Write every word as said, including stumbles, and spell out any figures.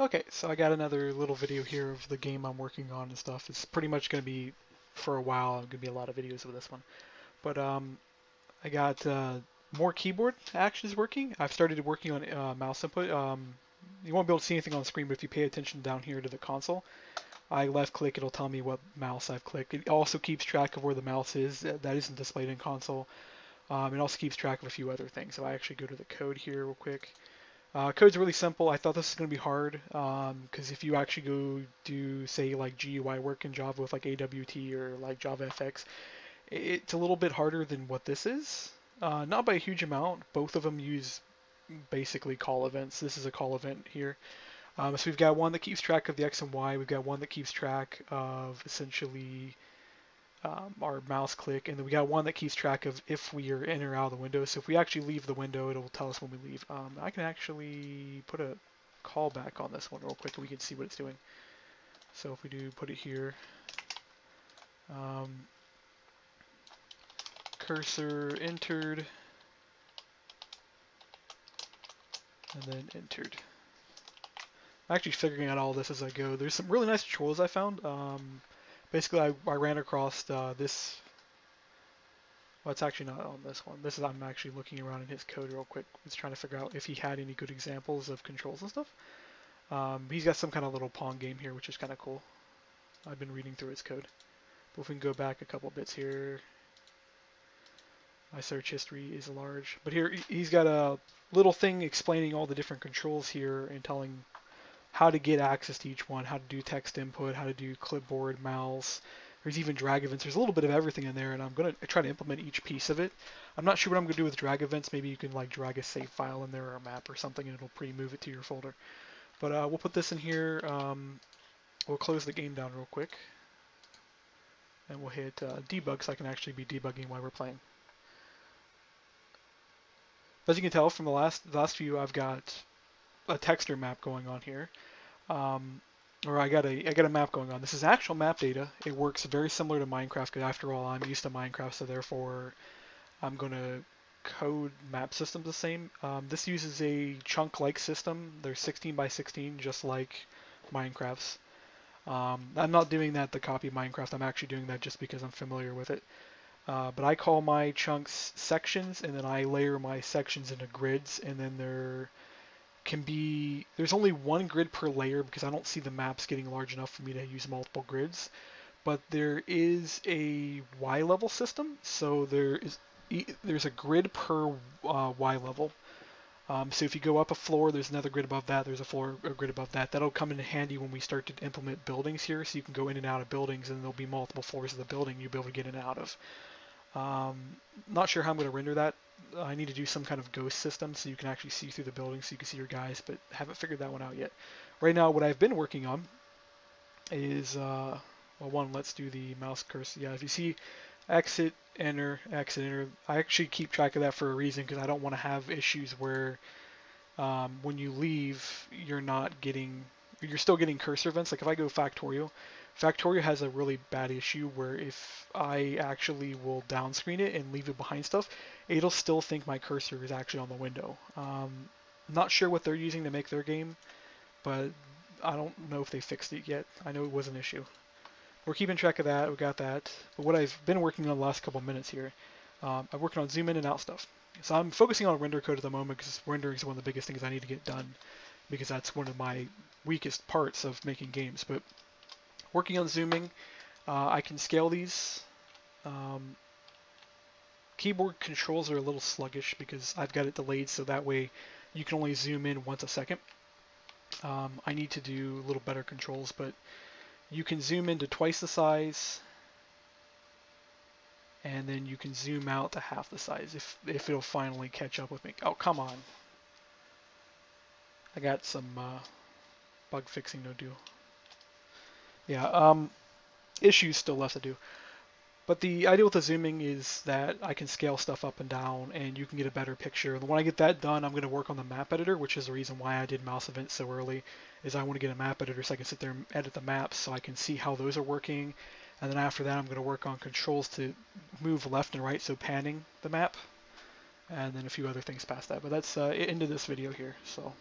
Okay, so I got another little video here of the game I'm working on and stuff. It's pretty much going to be, for a while, going to be a lot of videos of this one. But um, I got uh, more keyboard actions working. I've started working on uh, mouse input. Um, you won't be able to see anything on the screen, but if you pay attention down here to the console, I left click, it'll tell me what mouse I've clicked. It also keeps track of where the mouse is. That isn't displayed in console. Um, it also keeps track of a few other things. So I actually go to the code here real quick. Uh, code's really simple. I thought this was going to be hard because um, if you actually go do, say, like G U I work in Java with like A W T or like JavaFX, it's a little bit harder than what this is. Uh, not by a huge amount. Both of them use basically call events. This is a call event here. Um, so we've got one that keeps track of the X and Y. We've got one that keeps track of essentially um, our mouse click, and then we got one that keeps track of if we are in or out of the window. So if we actually leave the window, it'll tell us when we leave. Um, I can actually put a callback on this one real quick, and we can see what it's doing. So if we do put it here, um, cursor entered, and then entered. I'm actually figuring out all this as I go. There's some really nice tutorials I found. Um, basically, I, I ran across uh, this. Well, it's actually not on this one. This is I'm actually looking around in his code real quick. It's trying to figure out if he had any good examples of controls and stuff. Um, he's got some kind of little Pong game here, which is kind of cool. I've been reading through his code. But if we can go back a couple bits here, my search history is large. But here he's got a little thing explaining all the different controls here and telling how to get access to each one, how to do text input, how to do clipboard, mouse. There's even drag events. There's a little bit of everything in there, and I'm going to try to implement each piece of it. I'm not sure what I'm going to do with drag events. Maybe you can like drag a save file in there or a map or something, and it'll pre-move it to your folder. But uh, we'll put this in here. Um, we'll close the game down real quick, and we'll hit uh, debug so I can actually be debugging while we're playing. As you can tell from the last, the last few, I've got a texture map going on here, um, or I got a I got a map going on. This is actual map data. It works very similar to Minecraft because after all, I'm used to Minecraft, so therefore I'm going to code map systems the same. Um, this uses a chunk-like system. They're sixteen by sixteen, just like Minecraft's. Um, I'm not doing that to copy Minecraft. I'm actually doing that just because I'm familiar with it. Uh, but I call my chunks sections, and then I layer my sections into grids, and then they're can be there's only one grid per layer because I don't see the maps getting large enough for me to use multiple grids. But there is a Y level system, so there is there's a grid per uh, Y level. Um, so if you go up a floor, there's another grid above that. There's a floor a grid above that. That'll come in handy when we start to implement buildings here, so you can go in and out of buildings, and there'll be multiple floors of the building you'll be able to get in and out of. Um, not sure how I'm going to render that. I need to do some kind of ghost system so you can actually see through the building so you can see your guys, but haven't figured that one out yet. Right now what I've been working on is, uh, well, one, let's do the mouse cursor. Yeah, if you see exit, enter, exit, enter, I actually keep track of that for a reason because I don't want to have issues where um, when you leave, you're not getting, you're still getting cursor events. Like if I go Factorio, Factorio has a really bad issue where if I actually will down screen it and leave it behind stuff, it'll still think my cursor is actually on the window. Um, not sure what they're using to make their game, but I don't know if they fixed it yet. I know it was an issue. We're keeping track of that. We got that. But what I've been working on the last couple minutes here, um, I'm working on zoom in and out stuff. So I'm focusing on render code at the moment because rendering is one of the biggest things I need to get done because that's one of my weakest parts of making games. But working on zooming, uh, I can scale these. Um, keyboard controls are a little sluggish because I've got it delayed, so that way you can only zoom in once a second. Um, I need to do a little better controls, but you can zoom into twice the size, and then you can zoom out to half the size if, if it'll finally catch up with me. Oh, come on. I got some uh, bug fixing to do. Yeah, um, issues still left to do. But the idea with the zooming is that I can scale stuff up and down, and you can get a better picture. And when I get that done, I'm going to work on the map editor, which is the reason why I did mouse events so early, is I want to get a map editor so I can sit there and edit the maps so I can see how those are working. And then after that, I'm going to work on controls to move left and right, so panning the map, and then a few other things past that. But that's uh, it into this video here. So.